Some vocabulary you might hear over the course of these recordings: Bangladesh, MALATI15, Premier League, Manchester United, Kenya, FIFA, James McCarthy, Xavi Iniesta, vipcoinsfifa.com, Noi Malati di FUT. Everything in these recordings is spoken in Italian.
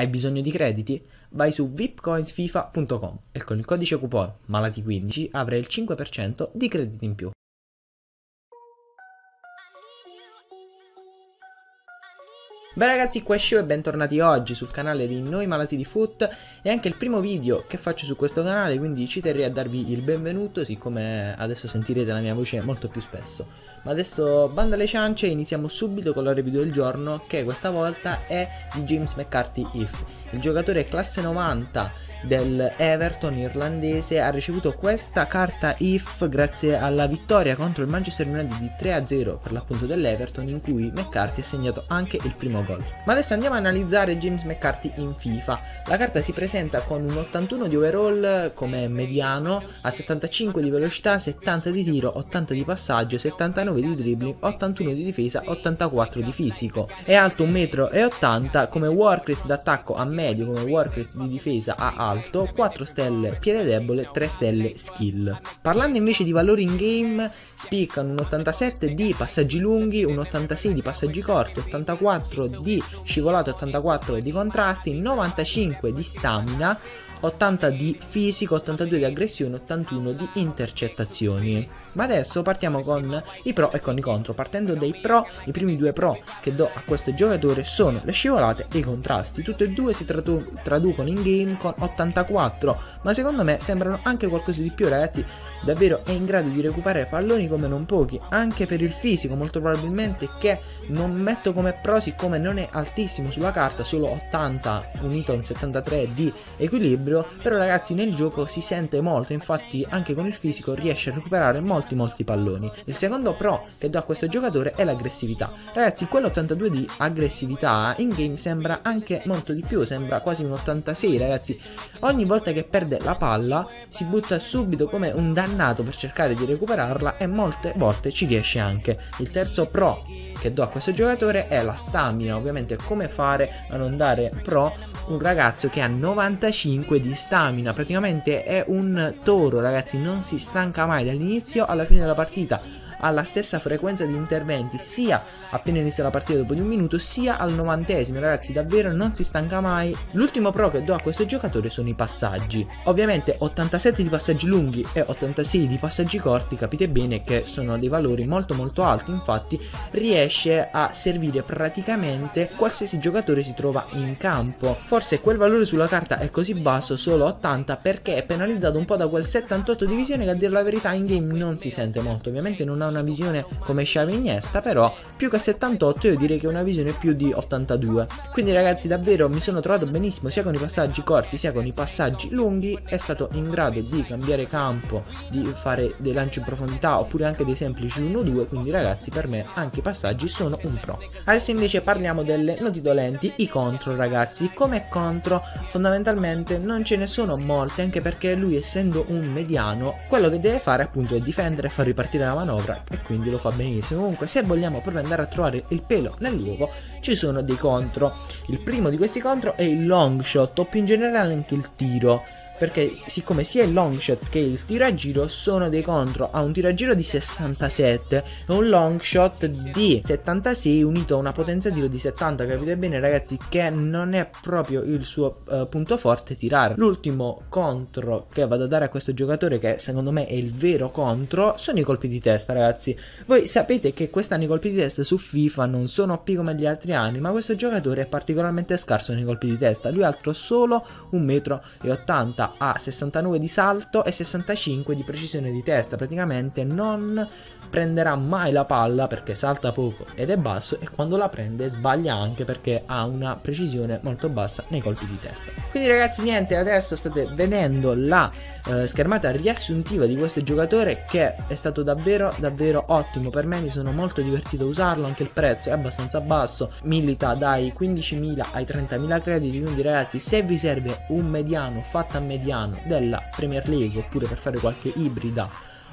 Hai bisogno di crediti? Vai su vipcoinsfifa.com e con il codice coupon MALATI15 avrai il 5% di crediti in più. Beh ragazzi, qua è Shio e bentornati oggi sul canale di Noi Malati di FUT. È anche il primo video che faccio su questo canale, quindi ci terrei a darvi il benvenuto, siccome adesso sentirete la mia voce molto più spesso. Ma adesso banda alle ciance e iniziamo subito con la review del giorno, che questa volta è di James McCarthy IF. Il giocatore classe 90 dell'Everton irlandese ha ricevuto questa carta IF grazie alla vittoria contro il Manchester United di 3-0 per l'appunto dell'Everton, in cui McCarthy ha segnato anche il primo gol. Ma adesso andiamo a analizzare James McCarthy in FIFA. La carta si presenta con un 81 di overall come mediano, a 75 di velocità, 70 di tiro, 80 di passaggio, 79 di dribbling, 81 di difesa, 84 di fisico. È alto 1,80 m come work rate d'attacco a medio, come work rate di difesa a alto, 4 stelle piede debole, 3 stelle skill. Parlando invece di valori in game, spiccano un 87 di passaggi lunghi, un 86 di passaggi corti, 84 di scivolate, 84 di contrasti, 95 di stamina, 80 di fisico, 82 di aggressione, 81 di intercettazioni. Ma adesso partiamo con i pro e con i contro. Partendo dai pro, i primi due pro che do a questo giocatore sono le scivolate e i contrasti. Tutti e due si traducono in game con 84, ma secondo me sembrano anche qualcosa di più, ragazzi. Davvero è in grado di recuperare palloni come non pochi, anche per il fisico molto probabilmente, che non metto come pro siccome non è altissimo sulla carta, solo 80 unito a un 73 di equilibrio, però ragazzi nel gioco si sente molto, infatti anche con il fisico riesce a recuperare molti palloni. Il secondo pro che do a questo giocatore è l'aggressività. Ragazzi, quell'82 di aggressività in game sembra anche molto di più, sembra quasi un 86 ragazzi. Ogni volta che perde la palla si butta subito come un danno per cercare di recuperarla e molte volte ci riesce anche. Il terzo pro che do a questo giocatore è la stamina. Ovviamente come fare a non dare pro un ragazzo che ha 95 di stamina, praticamente è un toro ragazzi, non si stanca mai, dall'inizio alla fine della partita ha la stessa frequenza di interventi, sia appena inizia la partita dopo di un minuto, sia al 90esimo, ragazzi davvero non si stanca mai. L'ultimo pro che do a questo giocatore sono i passaggi. Ovviamente 87 di passaggi lunghi e 86 di passaggi corti, capite bene che sono dei valori molto alti, infatti riesce a servire praticamente qualsiasi giocatore si trova in campo. Forse quel valore sulla carta è così basso, solo 80, perché è penalizzato un po' da quel 78 di visione che a dire la verità in game non si sente molto. Ovviamente non ha una visione come Xavi Iniesta, però più che 78 io direi che una visione più di 82. Quindi ragazzi davvero mi sono trovato benissimo sia con i passaggi corti sia con i passaggi lunghi, è stato in grado di cambiare campo, di fare dei lanci in profondità oppure anche dei semplici 1-2, quindi ragazzi per me anche i passaggi sono un pro. Adesso invece parliamo delle noti dolenti, i contro ragazzi. Come contro fondamentalmente non ce ne sono molte, anche perché lui essendo un mediano quello che deve fare appunto è difendere e far ripartire la manovra, e quindi lo fa benissimo. Comunque se vogliamo proprio andare a trovare il pelo nell'uovo ci sono dei contro. Il primo di questi contro è il long shot, o più in generale anche il tiro, perché siccome sia il long shot che il tiro a giro sono dei contro. Ha un tiro a giro di 67 e un long shot di 76 unito a una potenza tiro di 70, capite bene ragazzi che non è proprio il suo punto forte tirare. L'ultimo contro che vado a dare a questo giocatore, che secondo me è il vero contro, sono i colpi di testa ragazzi. Voi sapete che quest'anno i colpi di testa su FIFA non sono OP come gli altri anni, ma questo giocatore è particolarmente scarso nei colpi di testa. Lui altro solo 1,80 m, ha 69 di salto e 65 di precisione di testa, praticamente non prenderà mai la palla perché salta poco ed è basso, e quando la prende sbaglia anche perché ha una precisione molto bassa nei colpi di testa. Quindi ragazzi niente, adesso state vedendo la schermata riassuntiva di questo giocatore, che è stato davvero ottimo. Per me mi sono molto divertito a usarlo, anche il prezzo è abbastanza basso, milita dai 15.000 ai 30.000 crediti, quindi ragazzi se vi serve un mediano fatta a mediano della Premier League, oppure per fare qualche ibrida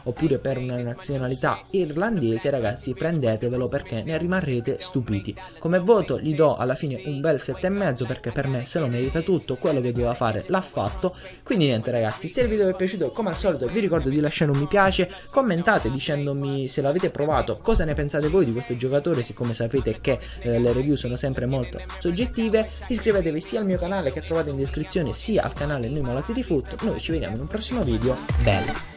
oppure per una nazionalità irlandese, ragazzi, prendetevelo perché ne rimarrete stupiti. Come voto gli do alla fine un bel 7,5 perché per me se lo merita tutto, quello che doveva fare l'ha fatto. Quindi niente ragazzi, se il video vi è piaciuto come al solito vi ricordo di lasciare un mi piace, commentate dicendomi se l'avete provato, cosa ne pensate voi di questo giocatore, siccome sapete che le review sono sempre molto soggettive. Iscrivetevi sia al mio canale che trovate in descrizione sia al canale Noi Malati di FUT. Noi ci vediamo in un prossimo video, bella!